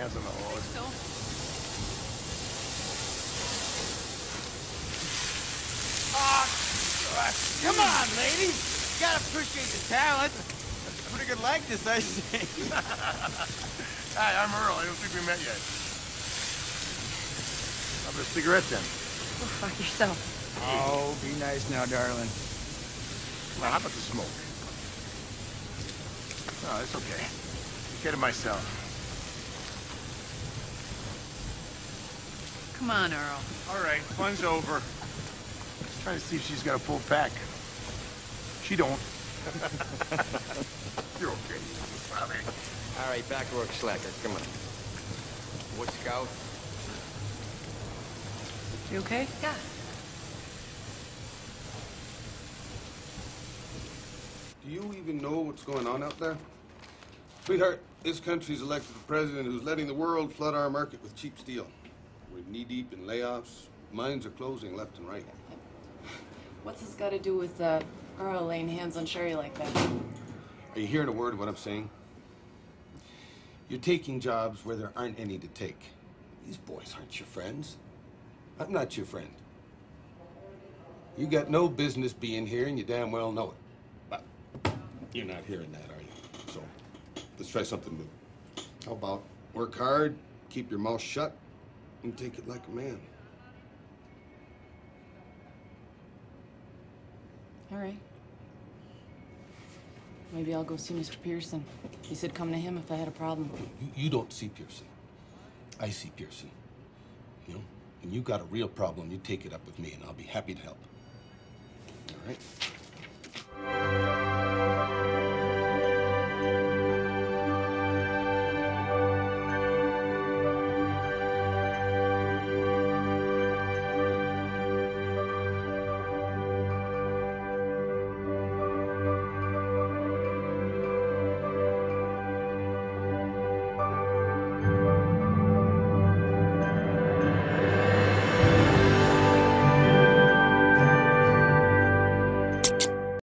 hands on the Lord. So come on, ladies. You gotta appreciate your talent. That's a pretty good likeness, I say. Hi, I'm Earl. I don't think we met yet. How about a cigarette, then? Oh, fuck yourself. Oh, be nice now, darling. Well, how about the smoke? Oh, it's okay. Take care of myself. Come on, Earl. All right, fun's over. Just trying to see if she's got a full pack. She don't. You're okay. All right, back to work, slacker. Come on. What, Scout? You okay? Yeah. Do you even know what's going on out there? Sweetheart, this country's elected a president who's letting the world flood our market with cheap steel. We're knee-deep in layoffs. Mines are closing left and right. What's this got to do with Earl laying hands on Sherry like that? Are you hearing a word of what I'm saying? You're taking jobs where there aren't any to take. These boys aren't your friends. I'm not your friend. You got no business being here, and you damn well know it. You're not hearing that, are you? So, let's try something new. How about work hard, keep your mouth shut, and take it like a man? All right. Maybe I'll go see Mr. Pearson. He said come to him if I had a problem. You don't see Pearson. I see Pearson. You know? And you got a real problem, you take it up with me, and I'll be happy to help. All right?